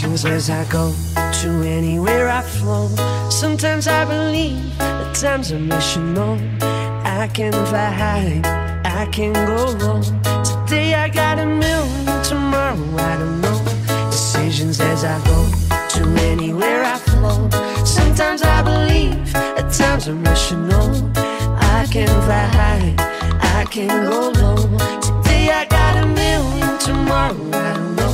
sensations as I go to anywhere I flow. Sometimes I believe, at times I'm missional. I can fly high, I can go low. Today I got a million, tomorrow I don't know. Decisions as I go to anywhere I flow. Sometimes I believe, at times I'm missional. I can fly high, I can go low. Today I got a million, tomorrow I don't know.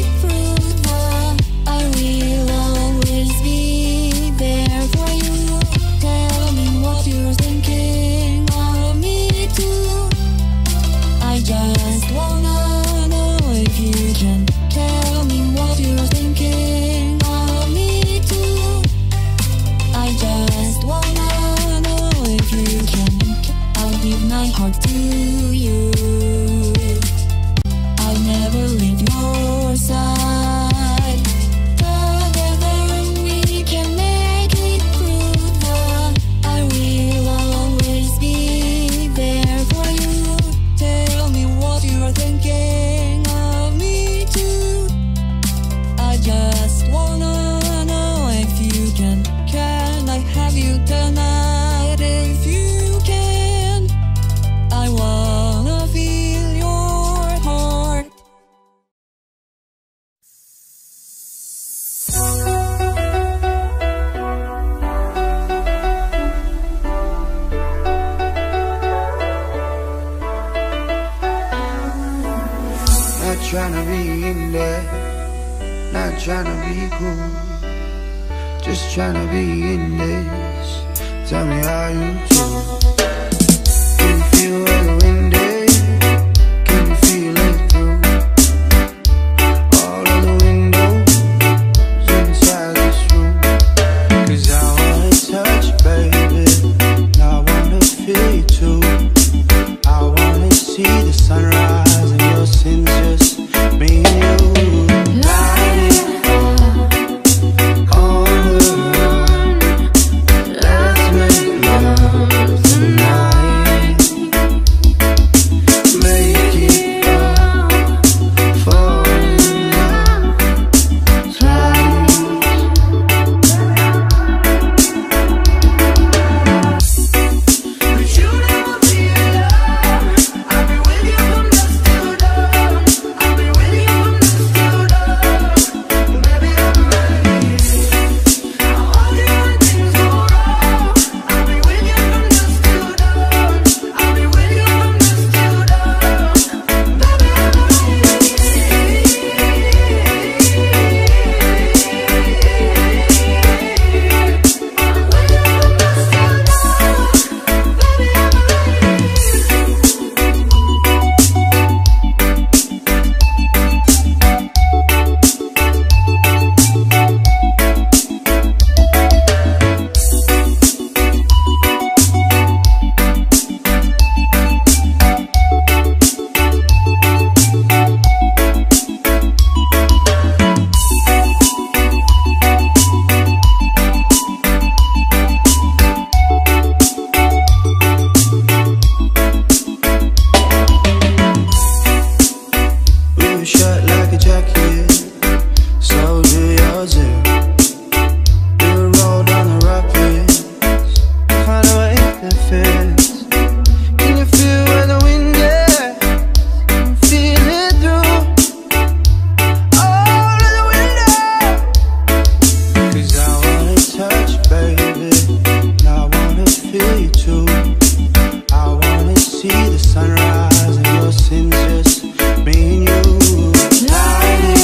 Through tryna be in there, not tryna be cool, just tryna be in this. Tell me how you do. Can you feel the wind there? Can you feel it through all of the windows inside this room? 'Cause I wanna touch you, baby, and I wanna feel you too. I wanna see the sunrise and your sins just me and you. See the sunrise and your sins, just me and you.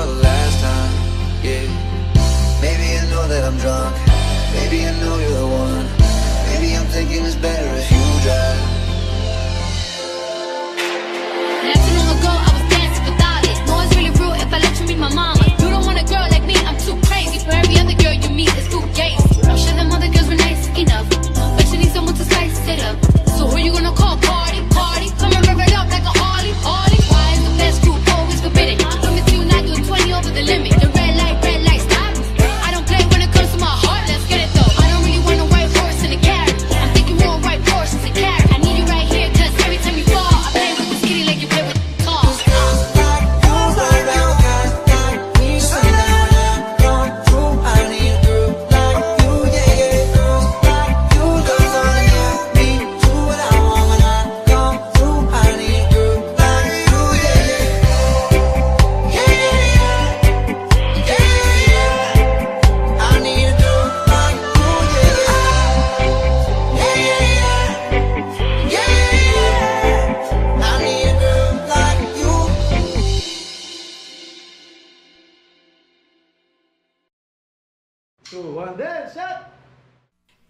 for the last time, yeah. Maybe I know that I'm drunk, maybe I know you're the one, maybe I'm thinking it's better if you drive. Not too long ago I was dancing without it. No one's really rude if I let you meet my mama. You don't want a girl like me, I'm too crazy. For every other girl you meet is too gay. I'm sure them other girls were nice enough, but you need someone to spice it up. So who you gonna call? Party, party, come and rev it up like a Harley, Harley. Why is the best group always forbidden? Coming to you now, you're 20 over the limit. The red light stops. I don't play when it comes to my heart. Let's get it though. I don't really want a white horse and a carrot. I'm thinking more white horses and carrots. I need you right here, cause every time you fall, I play with the kitty like you play with the car.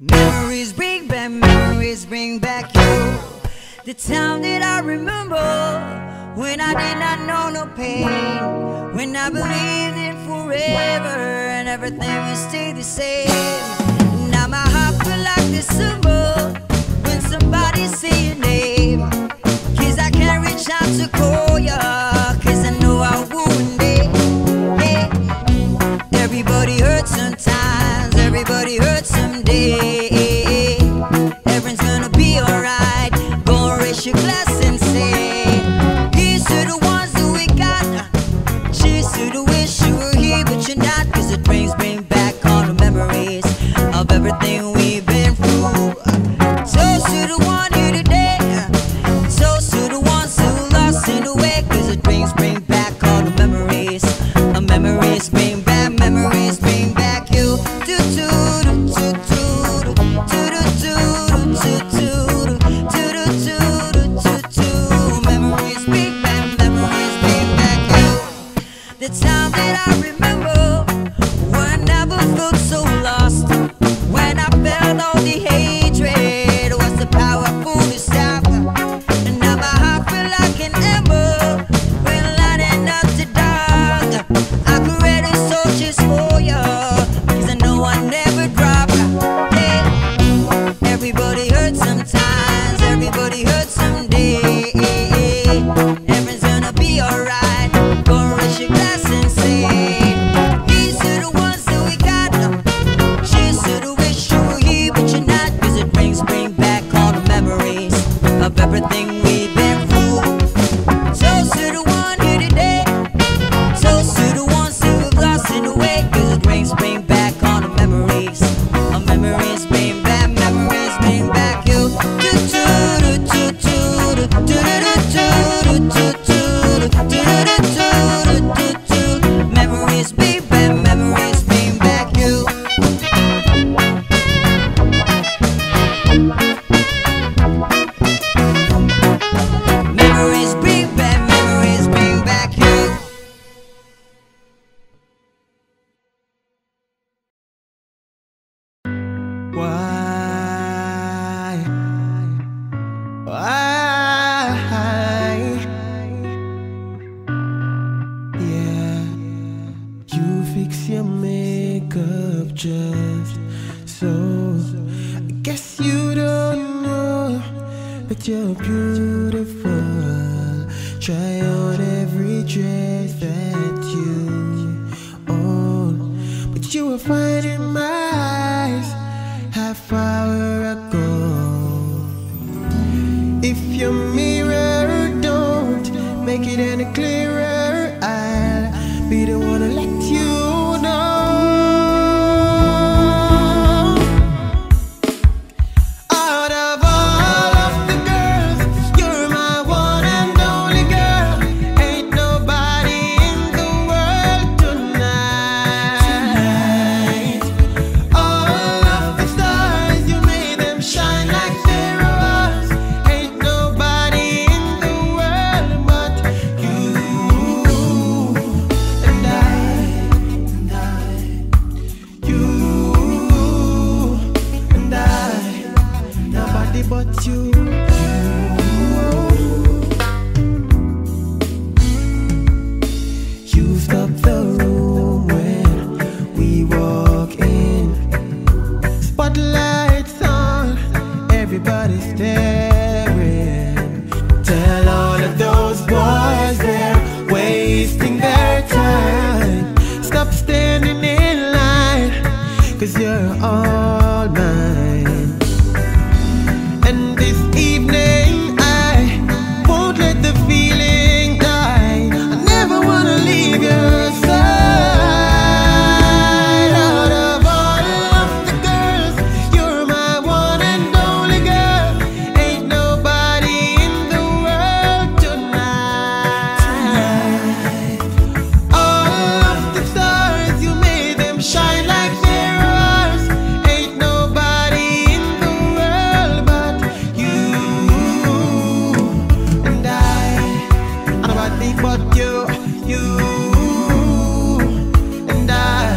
Memories bring back you. The time that I remember, when I did not know no pain, when I believed in forever and everything would stay the same. Now my heart feel like December when somebody say your name, cause I can't reach out to call ya, cause I know I wouldn't be. Hey. Everybody hurts sometimes, everybody hurts someday. all mine. And this evening I won't let the feeling die. I never wanna leave your side. Out of all of the girls, you're my one and only girl. Ain't nobody in the world tonight. All of the stars, you made them shine like me. But you and I,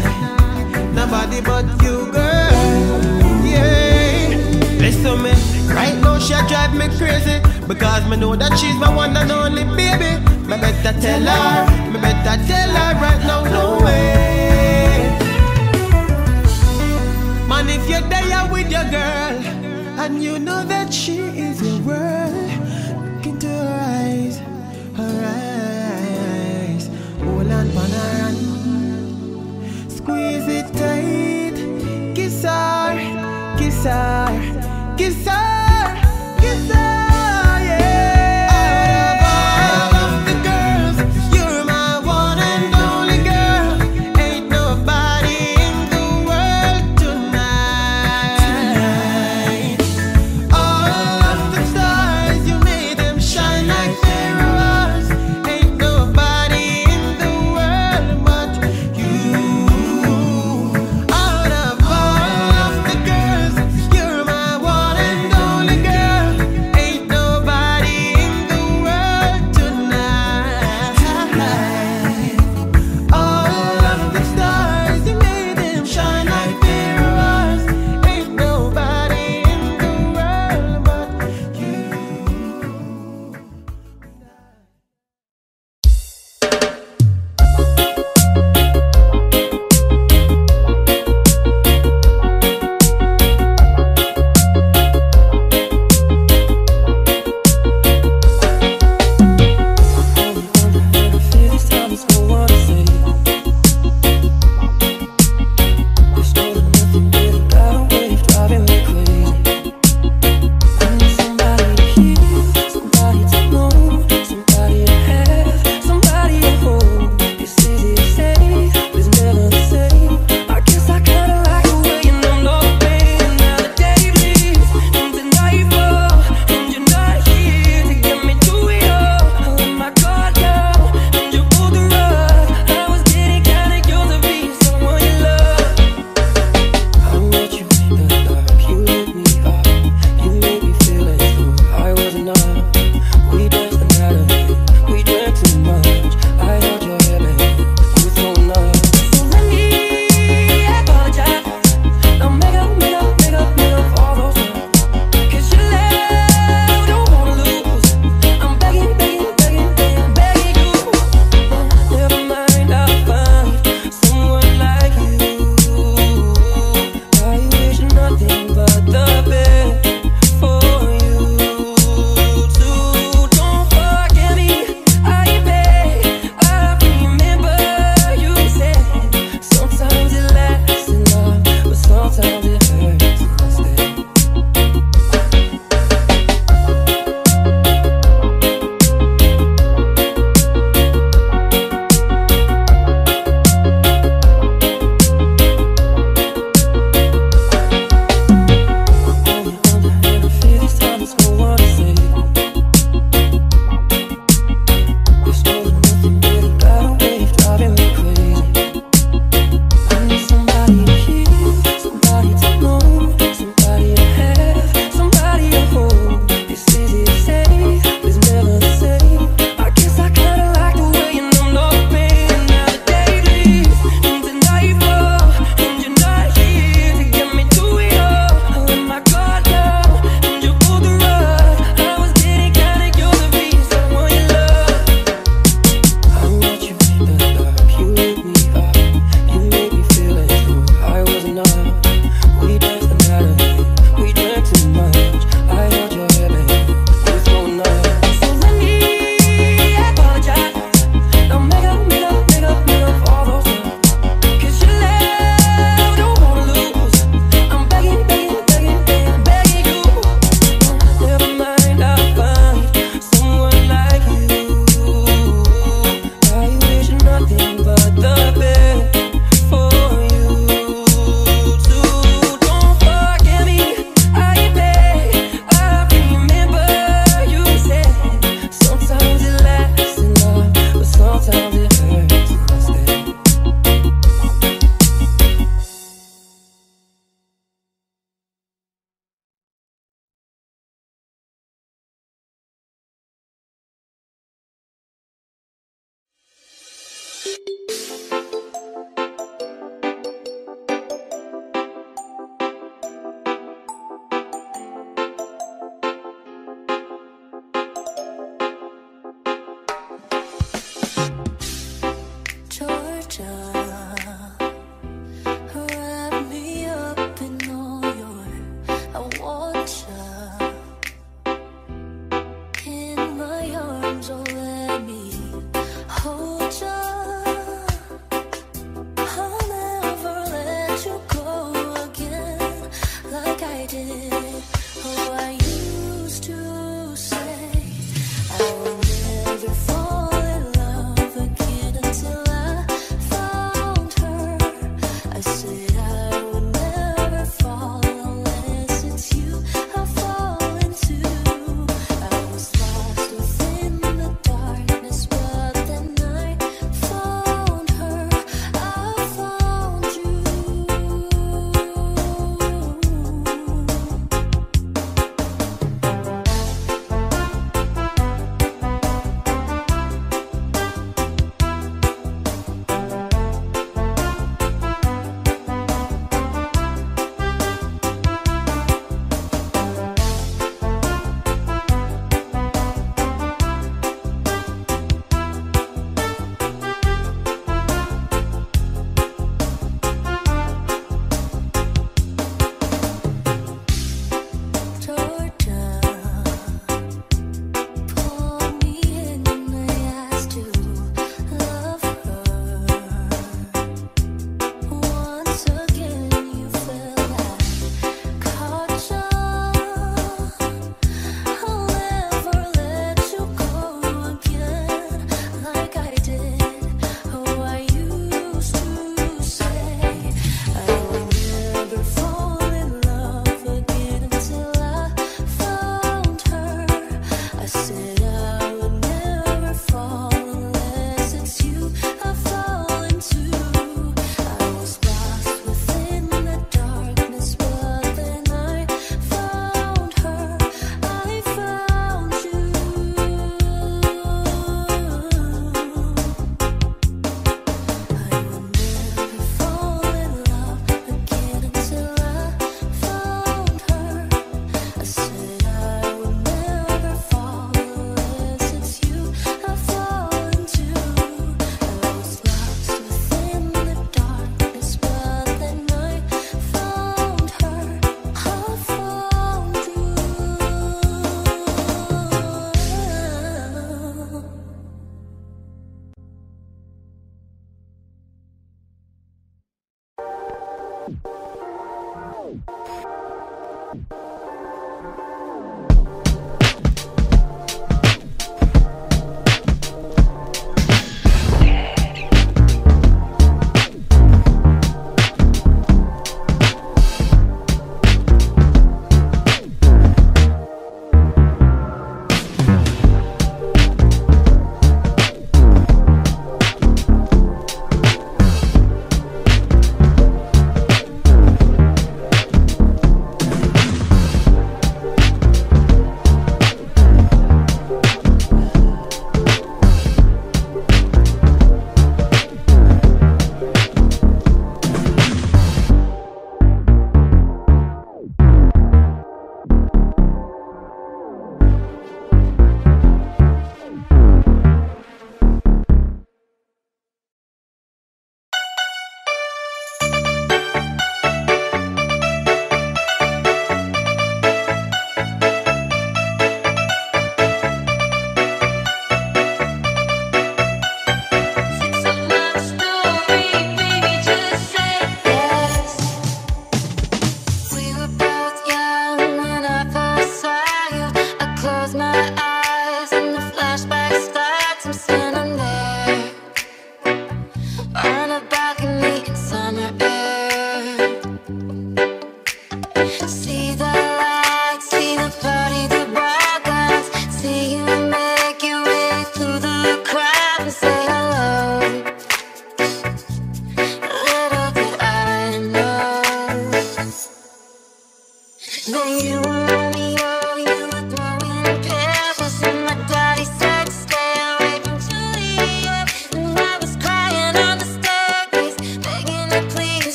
nobody but you, girl. Yeah. Listen me, right now she drive me crazy, because me know that she's my one and only baby. Me better tell her right now, no way. Man, if you're there with your girl, and you know that she is your world, look into her eyes, her eyes. Squeeze it tight, kiss her, kiss her, kiss her. Out of all of the girls, you're my one and only girl.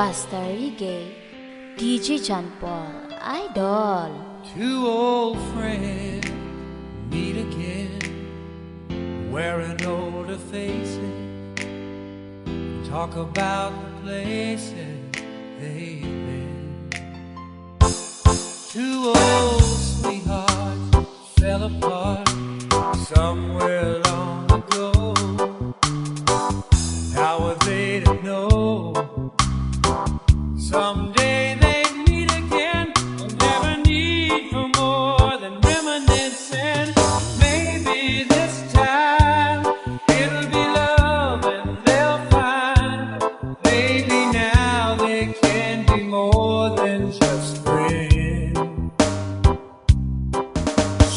Basta Reggae, DJ John Paul, Idol. Two old friends meet again, wearing older faces, talk about the places they've been. Two old sweethearts fell apart somewhere long ago. How were they to know? Someday they'd meet again, and never need for more than reminiscing. Maybe this time it'll be love and they'll find. Maybe now they can be more than just friends.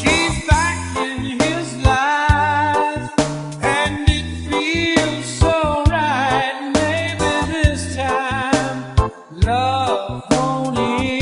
She's back in his life, and it feels so right. Maybe this time love won't end.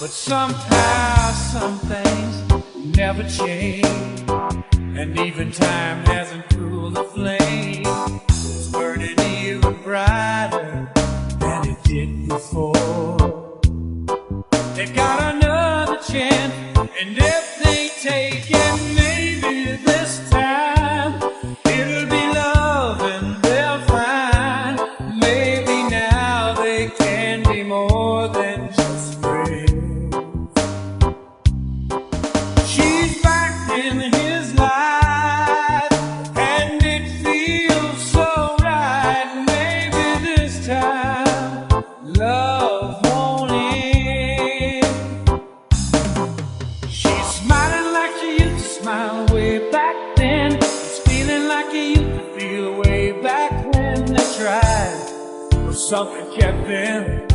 But somehow some things never change, and even time hasn't cooled the flame. It's burning even brighter than it did before. They got another chance, and if they take it, maybe this time it'll be love and they'll find. Maybe now they can be more than just friends. She's back in his life, and it feels so right. Maybe this time love won't end. She's smiling like she used to smile way back then. She's feeling like he used to feel way back when. They tried, but something kept them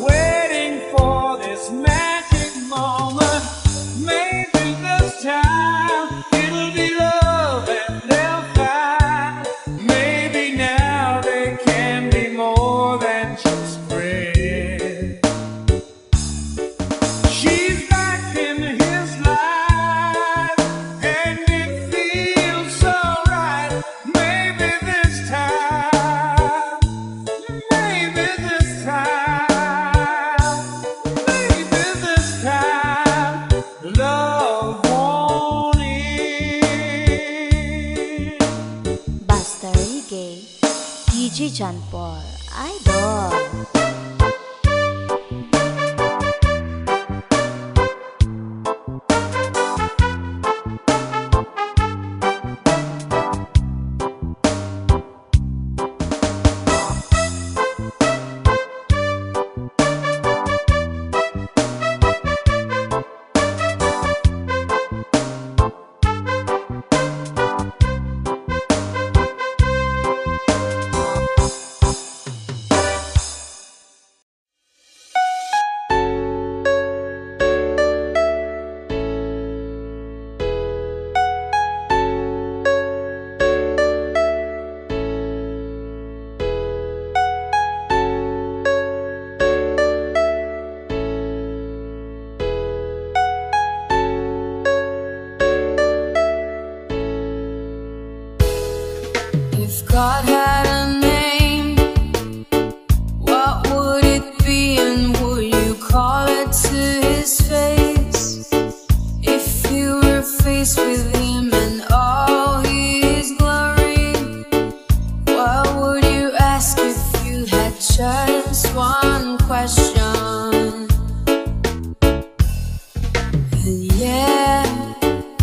waiting for this magic moment. Maybe this time it'll be love and they'll find. Maybe now they can be more than just friends. She's back in his life, and it feels so right. Maybe this time, maybe this time, maybe this time love won't end. Basta Reggae, DJ John Paul, idol.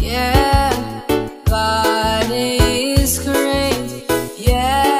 Yeah, God is great. Yeah.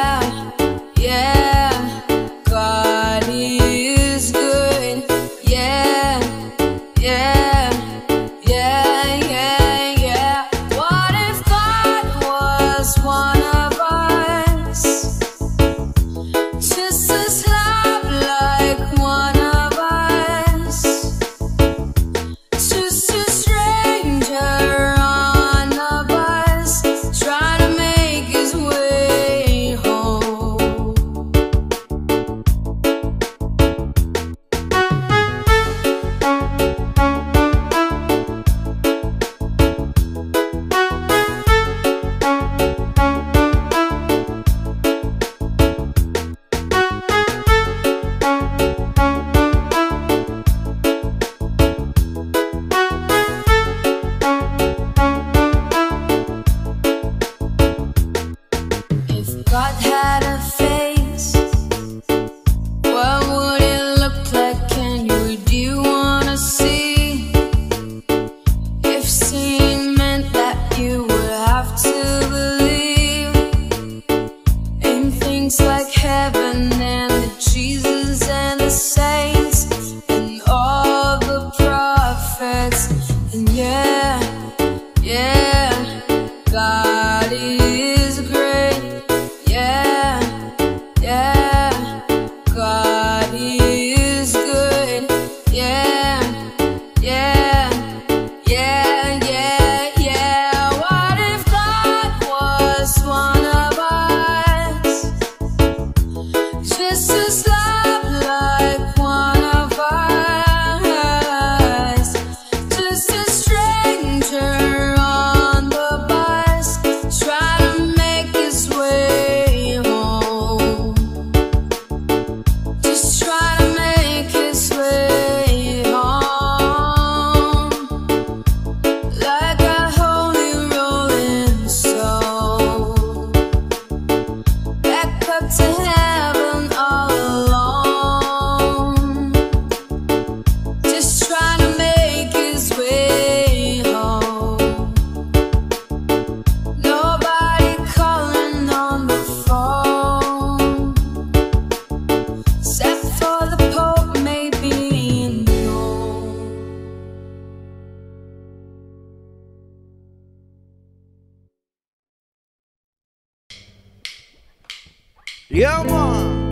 Yeah, man.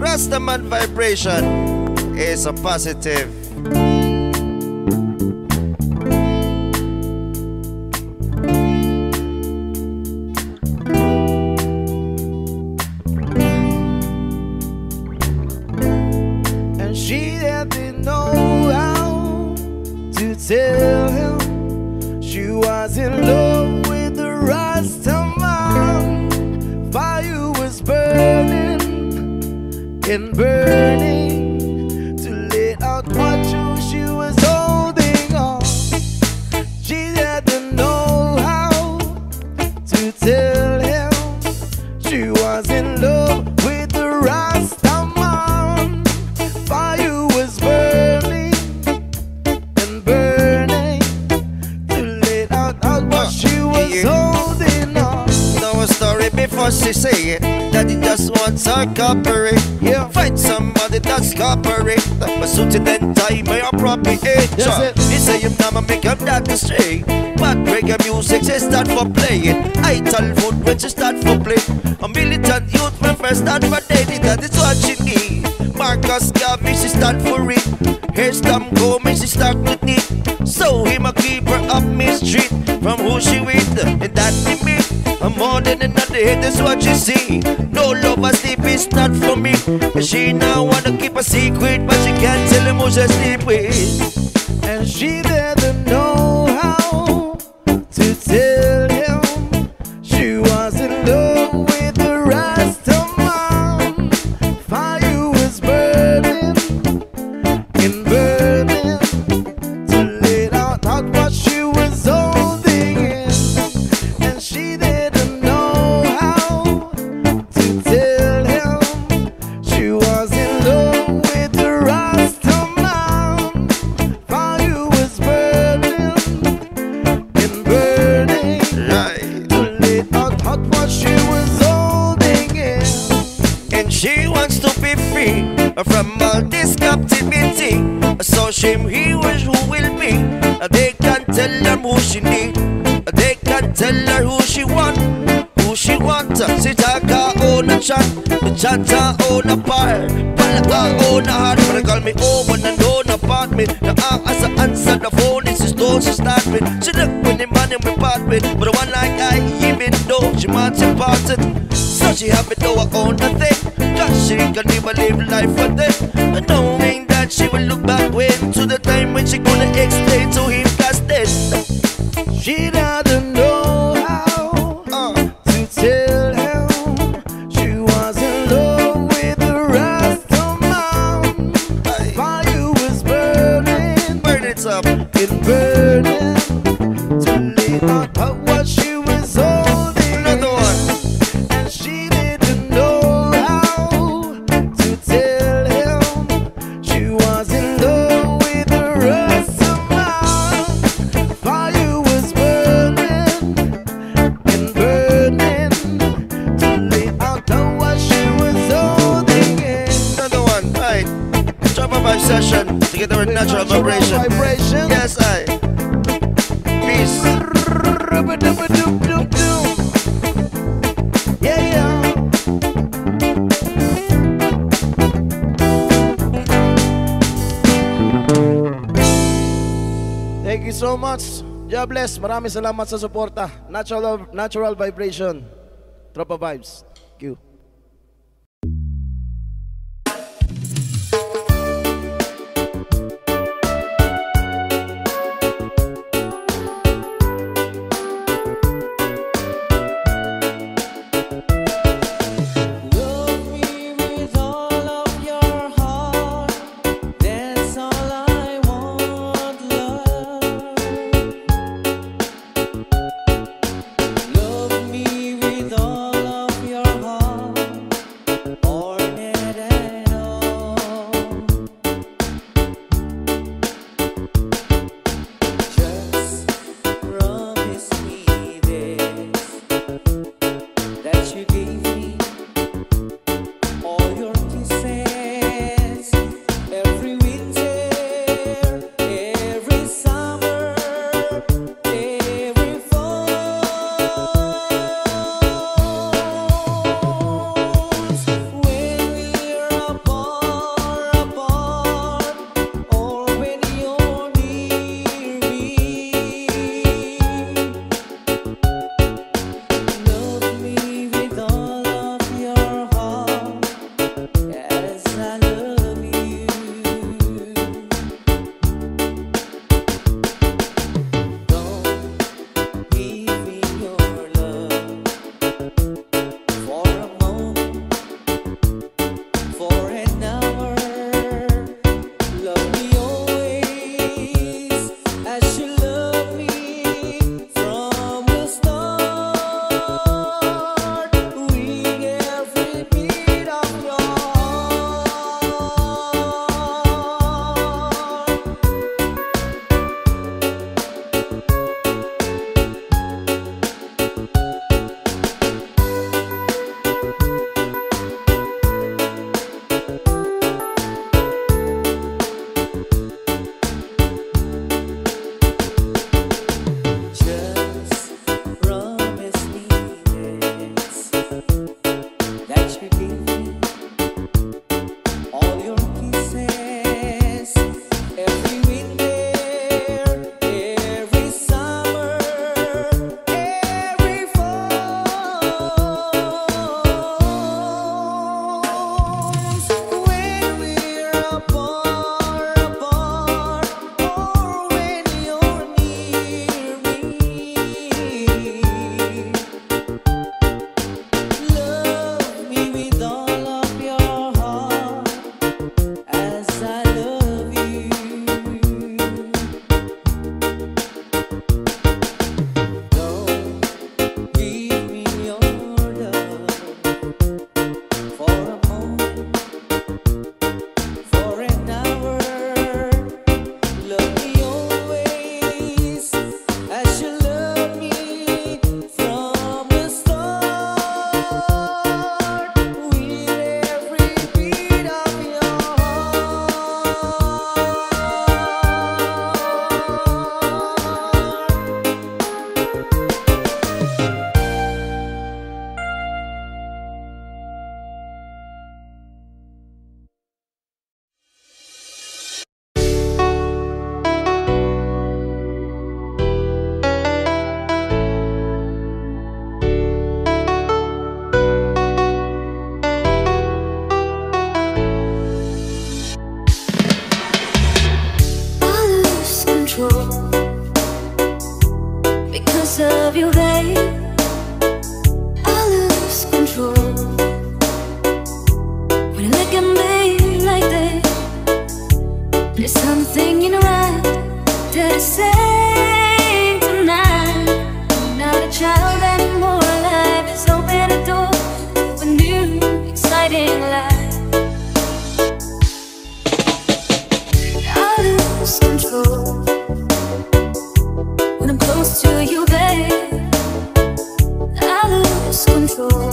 Rastaman vibration is a positive. And she didn't know how to tell him she was in love with the Rastaman. Fire was burning and burning to let out what she was holding on. She didn't know how to tell him she was in love with the Rastaman. Fire was burning and burning to let out what she was holding on. Know a story before she say it, that he just wants her cooperate. Yeah, find somebody that's cooperate. That was suited and tie by a proper age. He say him now make up that mistake. But reggae music she start for playing. I tell food when she start for play. A militant youth when first start for dating. That is what she need. Marcus Garvey she start for it. Here come Gomez she start with it. So him a keeper up me street from who she with and that he meet. I'm more than another hit, that's what you see. No love or sleep, it's not for me. And she now wanna keep a secret, but she can't tell him who she sleep with. And she didn't know how to tell him she was in love with the Rastaman. Fire was burning and burning to let out what she was holding in. And she didn't from all this captivity. So shame he was who will be. They can't tell her who she need. They can't tell her who she want. Who she want. She talk her own chat, chat her own part, pull her own heart. But I call me over and own apartment. Now as I answer the phone, it's just though she start with. She look with the man in my apartment, but the one like I even though she wants to part it. So she happy though I own the thing. She can even live life for them, knowing that she will look back when to the time when she gonna explain to him that's this. She doesn't know how to tell him she was in love with the Rastaman. Fire was burning, burn it up, it burning to leave out what she was holding. Another one. And she didn't know TropaVibes session to get our natural vibration. Yes, I. Peace. Yeah, yeah. Thank you so much. God bless. Maraming salamat sa suporta. Natural vibration. TropaVibes. Thank you. All of your heart. soul. When I'm close to you, babe, I lose control.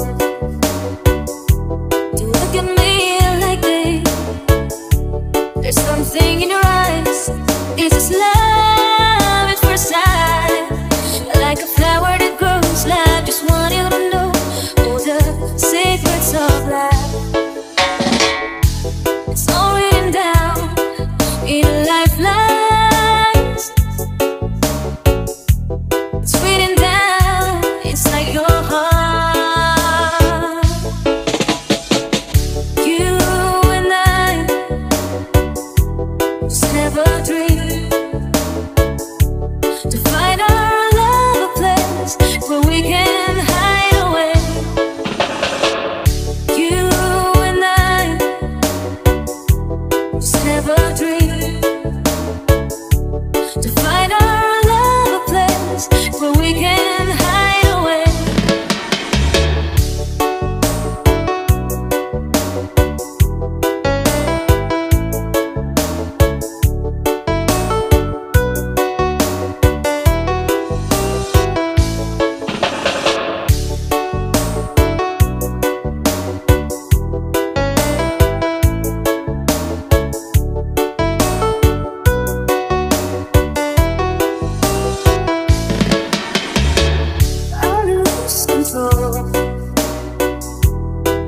You look at me like this. There's something in your eyes. It's just love at first sight. Like a flower that grows live. Just want you to know all the secrets of life.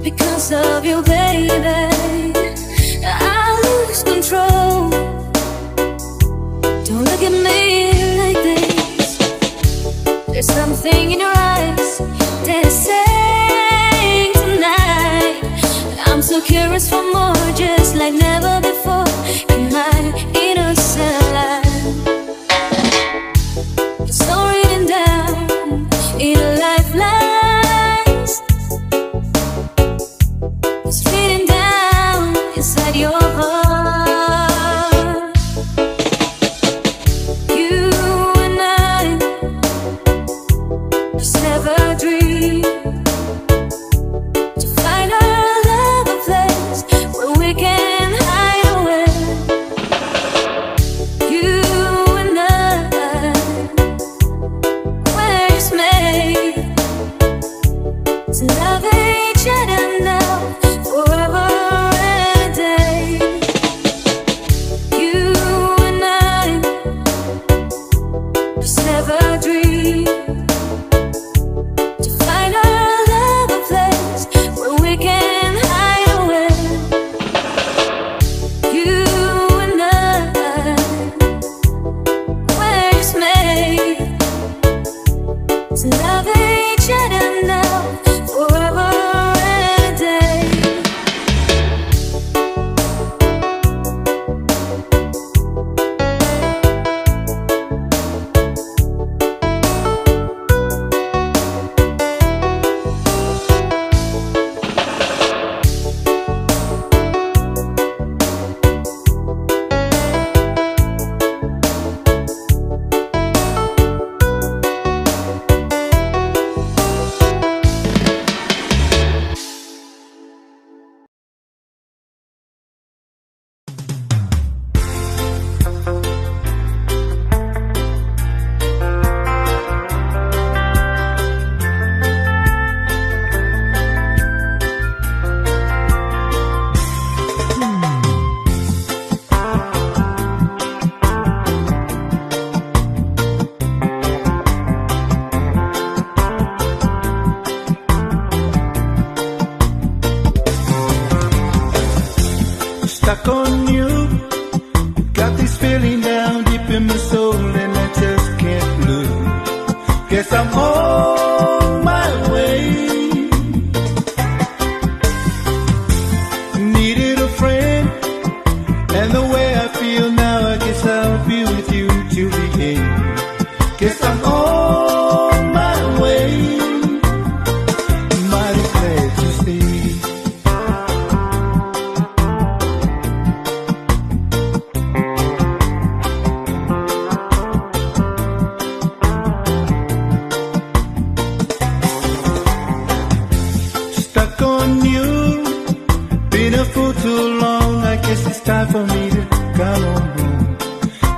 Because of you, baby, I lose control. Don't look at me like this. There's something in your eyes that is saying tonight. I'm so curious for more, just like never before in my innocent life. It's all written down in a lifeline.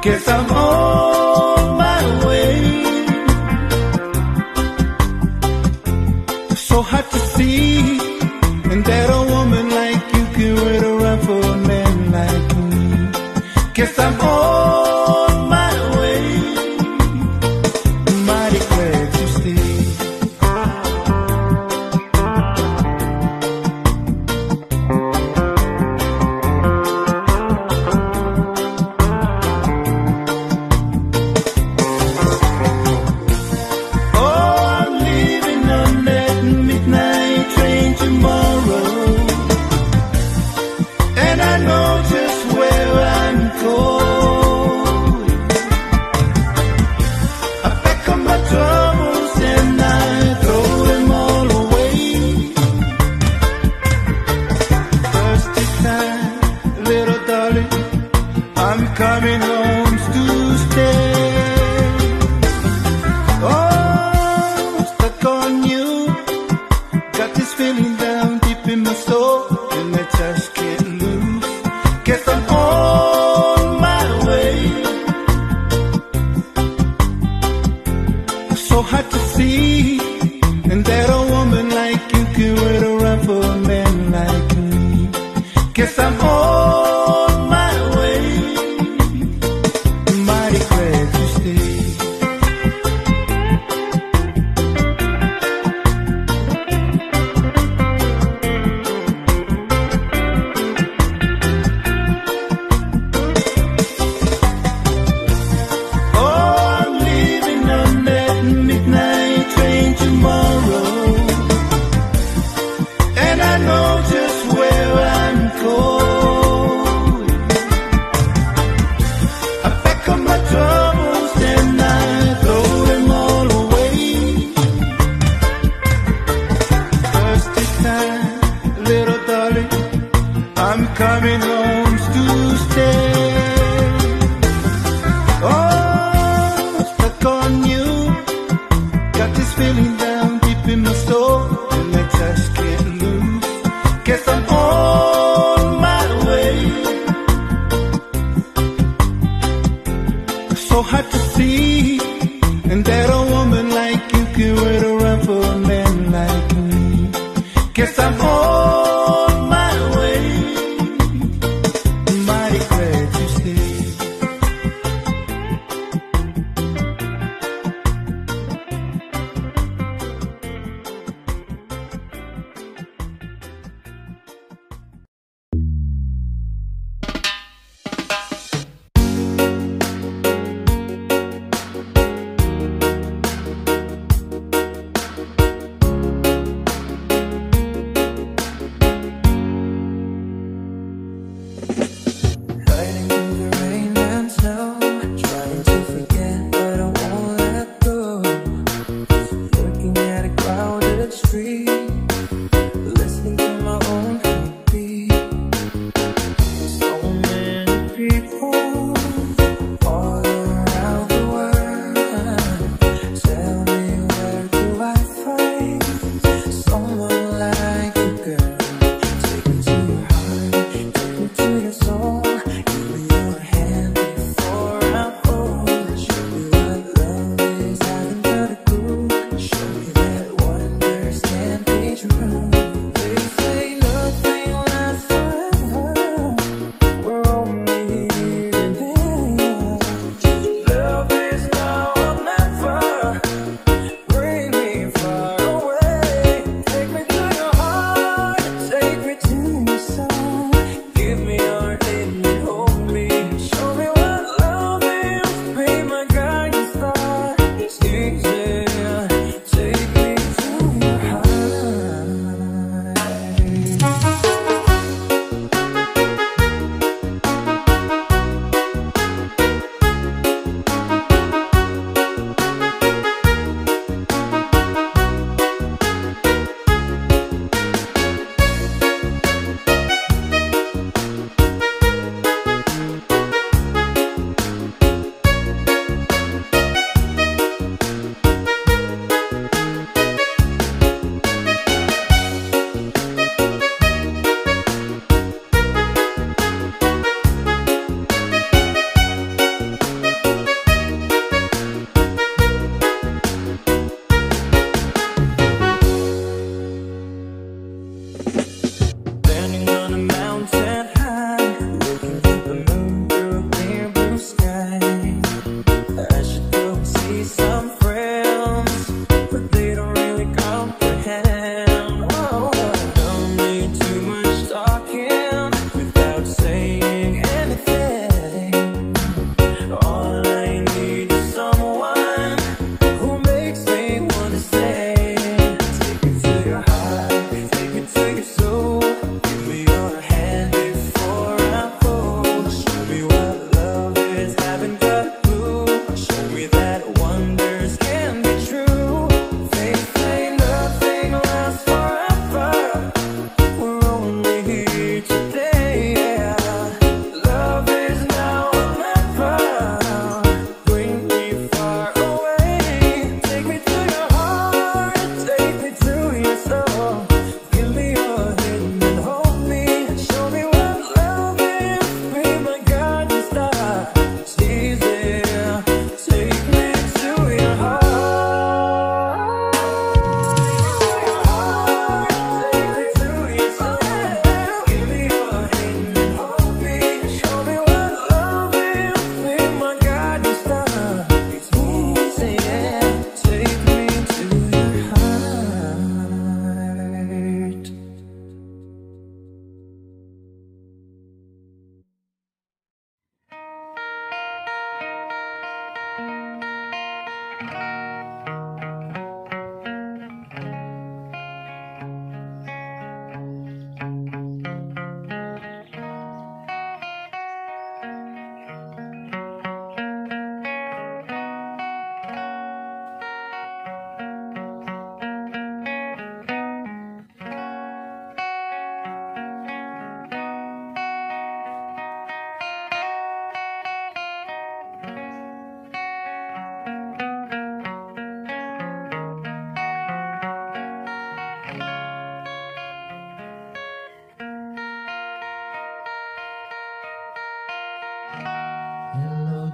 guess I'm on my way. So hard to see, and that a woman like you can wait around for a man like me. Guess I'm on my way. Mighty glad you stayed. Oh, I'm leaving on that midnight train tomorrow, and I know just where I'm going. I pack up my troubles and I throw them all away. First time, little darling, I'm coming home to stay. Oh, stuck on you, got this feeling down deep in my soul, and I just can't lose. Guess I'm on my way. So hard to see, and that a woman like you can wait around for a man like me. Guess I'm on my way. Mighty glad you stayed. Oh, I'm leaving on that midnight train tomorrow, and I know just where I'm going. I pack up my troubles and I throw them all away. First time, little darling, I'm coming home to stay. Oh, stuck on you, got this feeling down deep in my soul, and I just can't lose. Guess I'm on my way. So hard to see, and that a woman like you can wait around for a man like me. Guess I'm on my way. Mighty glad you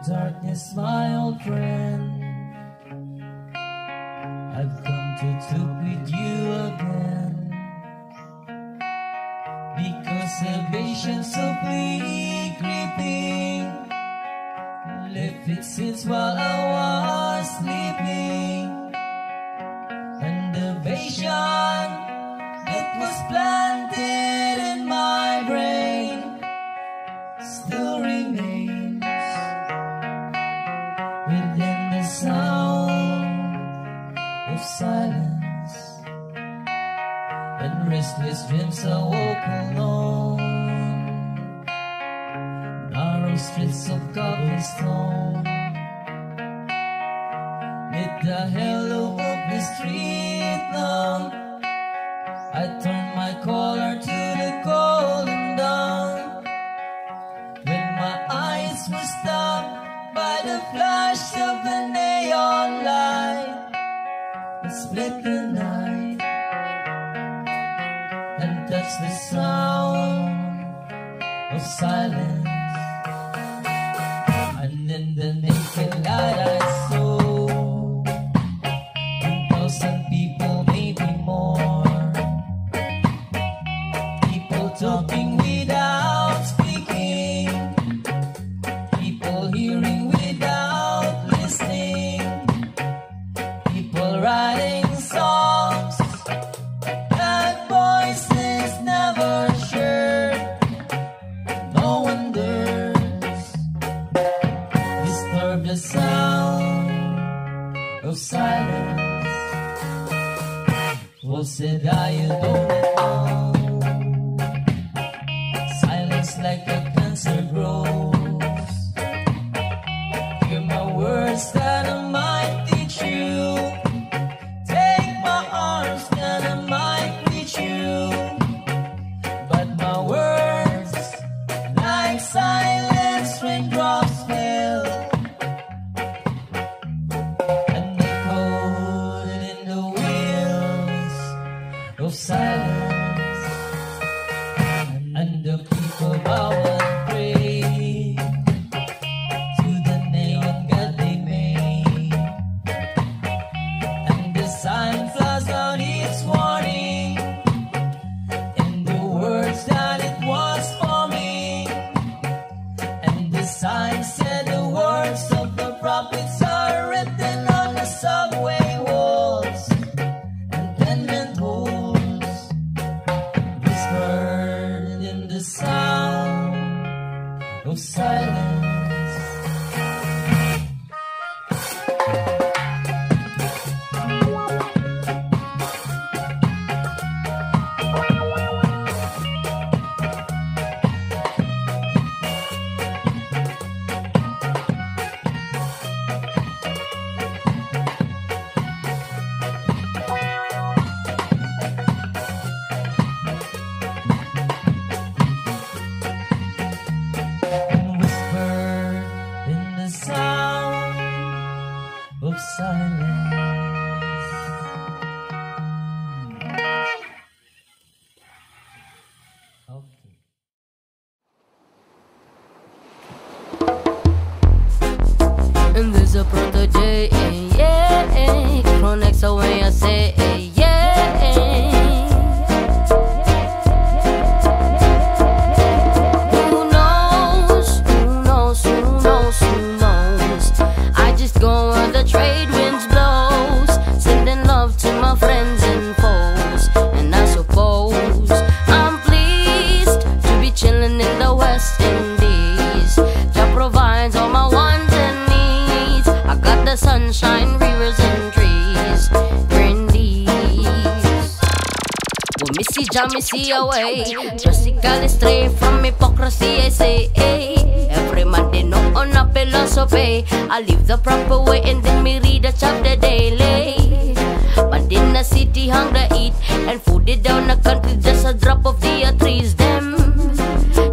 darkness, my old friend. I've come to talk with you again, because salvation softly creeping left its sins while I was sleeping, and the vision that was planted in my brain still remains within the sound of silence. And restless dreams I walk alone, narrow streets of cobblestone, with the halo of the street lamp. I turn my collar to the golden dawn, when my eyes were stopped by the flash of the neon light that split the night and touched the sound of silence. And in the naked light I saw 2,000 people, maybe more, people talking without speaking, people hearing without listening, people writing songs that voices never shared. No one dares disturb the sound of silence. Você dá e dor. Silence like a cancer grows. Hear my words that I might teach you. Take my arms that I might teach you. But my words, like silence raindrops, fell and echoed in the wheels of silence. And the people bow and pray to the neon god they made, and the sign flies out its warning in the words that it was for me. And the sign said the words of the prophets are written on the subway walls and tenement poles, whispered in the sound of silence. Of silence. Okay. And there's a protege, yeah. Chronic, so when I say, yeah. Sunshine, rivers and trees, green leaves. Oh, missy, jam, missy away. Drastically stray from hypocrisy, I say, hey. Every Monday, no on a philosophy. I live the proper way and then me read the chapter daily. But in the city, hunger eat and food it down the country, just a drop of the trees. Them,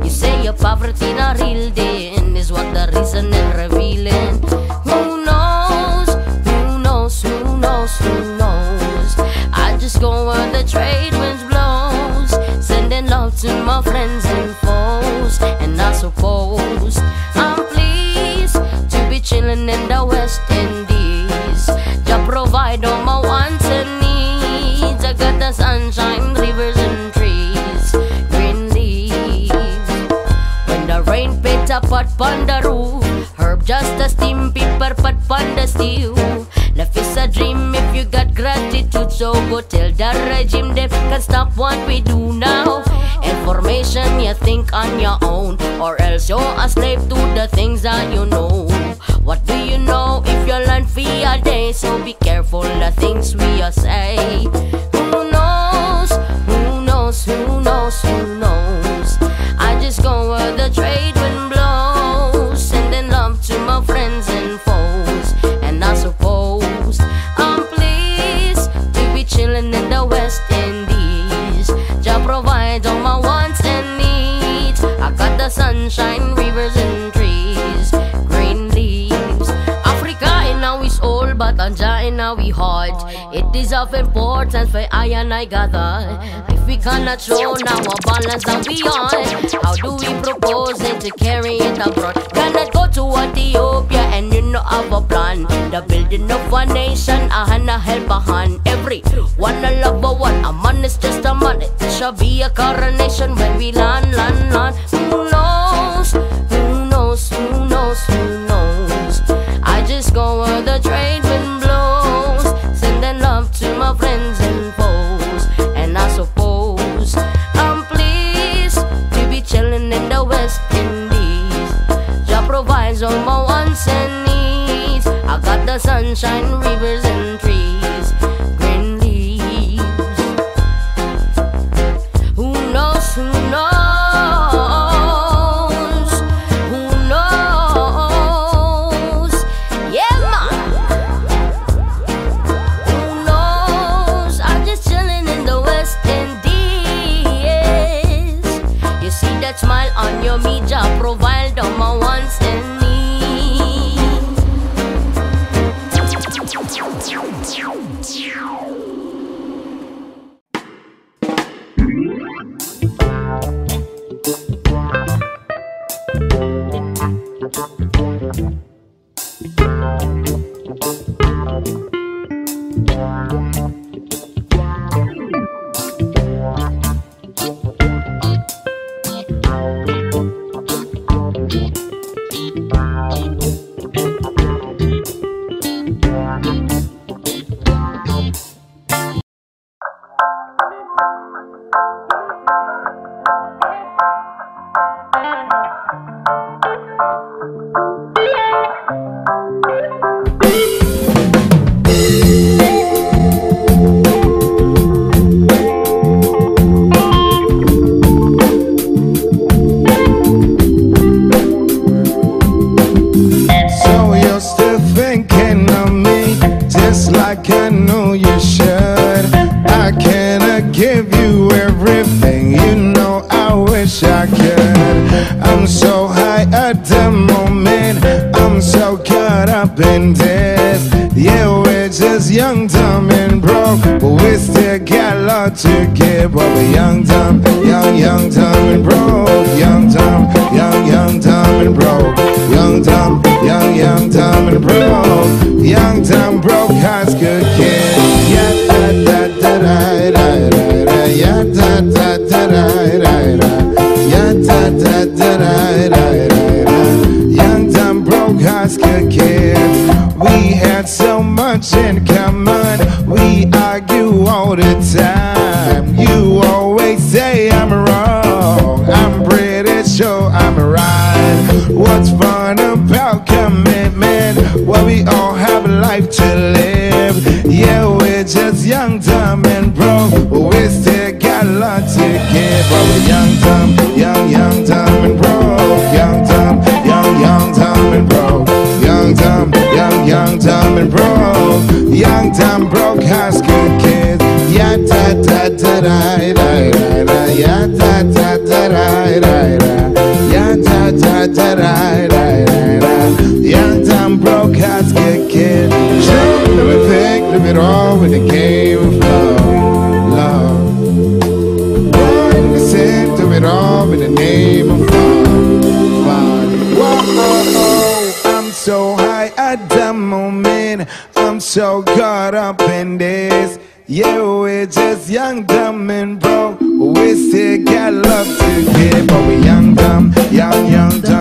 you say your poverty not real, then is what the reason and revealing. Who knows? Who knows? I just go where the trade winds blows, sending love to my friends and foes. And I suppose I'm pleased to Rain pizza pot pon the roof, herb just a steam, pepper pot pon the stew. Life is a dream if you got gratitude, so go tell the regime they can stop what we do now. Information you think on your own, or else you're a slave to the things that you know. What do you know if you learn via day? So be careful the things we are say. Who knows? Who knows? Who knows? Who knows? I just go where the trade wind blows, sending love to my friends and foes. And I suppose I'm pleased to be chilling in the West Indies. Jah provides all my wants and needs. I got the sunshine, rivers and trees, green leaves. Africa in our is old, but Anja in our heart. It is of importance for I and I gather. We cannot show now our balance that we on. How do we propose it to carry it abroad? Cannot go to Ethiopia and you know our plan. The building of one nation, a hand a help a hand. Every one a love a one, a man is just a man. It shall be a coronation when we land, land, land. Who knows? Who knows? Who knows? Who knows? I just go where the trade wind blows, sending love to my friends and foes. And I suppose I'm pleased to be chilling in the West Indies. Jah provides all my wants and needs. I got the sunshine, rivers and trees, green leaves. Who knows? Who knows? Who knows? Yeah, man. Who knows? I'm just chilling in the West Indies. That smile on your media profile, all my wants and young dumb.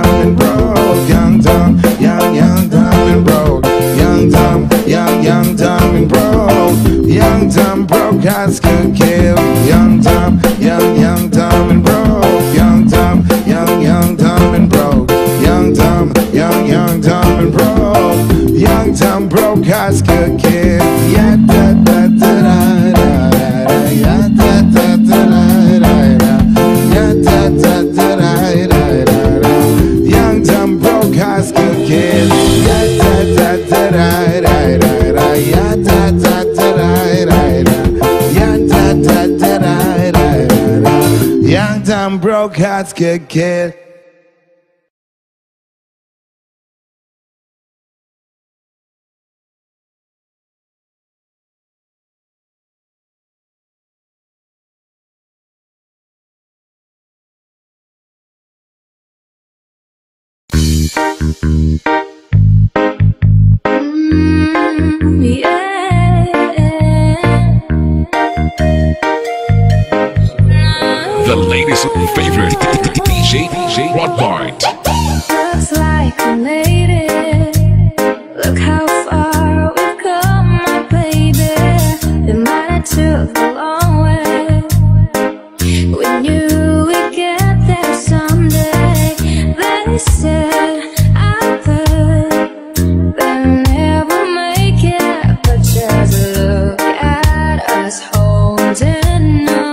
cats get killed. The ladies' favorite DJ Worldwide. Looks like a lady. Look how far we've come, my baby. It might have took a long way. We knew we'd get there someday. They said I bet they'll never make it, but just look at us holding on.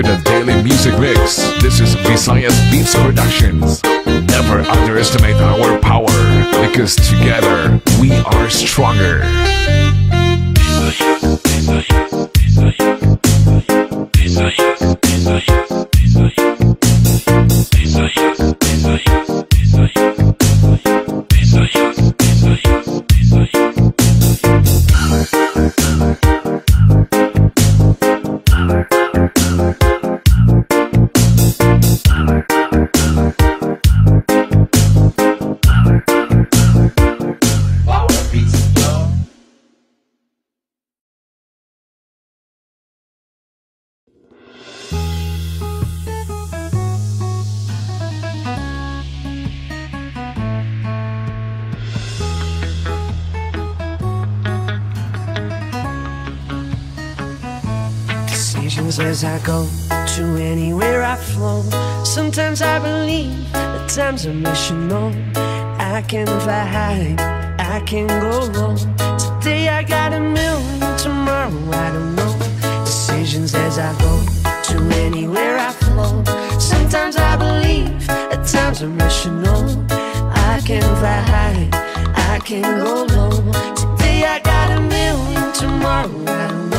executive daily music mix. This is Visayas Beats Productions. Never underestimate our power, because together we are stronger. As I go to anywhere I flow, sometimes I believe, at times I'm missional. I can fly high, I can go low. Today I got a million, tomorrow I don't know. Decisions as I go to anywhere I flow, sometimes I believe, at times I'm missional. I can fly high, I can go low. Today I got a million, tomorrow I don't know.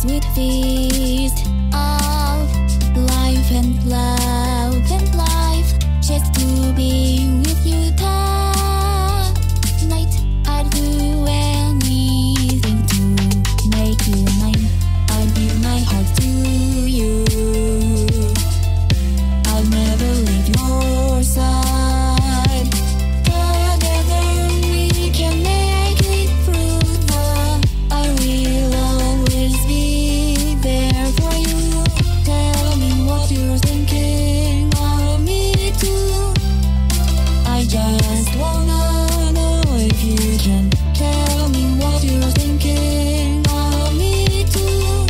sweet feast of life and love and life, just to be with you the night. I'd do anything to make you mine. I'll give my heart to you. I'll never leave your side. Together we can make it through the. I will always be there for you. Tell me what you're thinking of me too. I just wanna know if you can tell me what you're thinking of me too.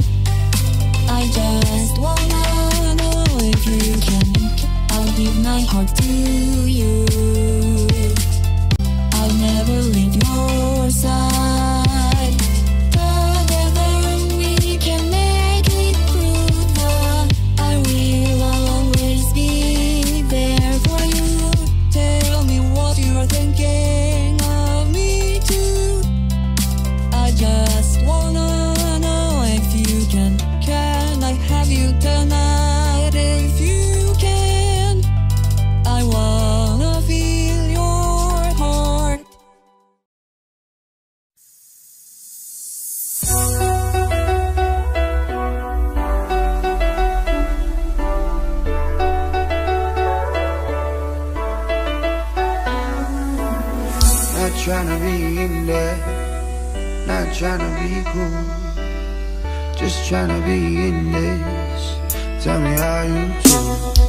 I just wanna know if you can. I'll give my heart to you. I'll never leave your side. Together we can make it through the. I will always be there for you. Tell me what you're thinking of me too. I just wanna know if you can. Can I have you tonight if you can? I wanna feel your heart. Not tryna be in there, not tryna be cool, just tryna be in this. Tell me how you do.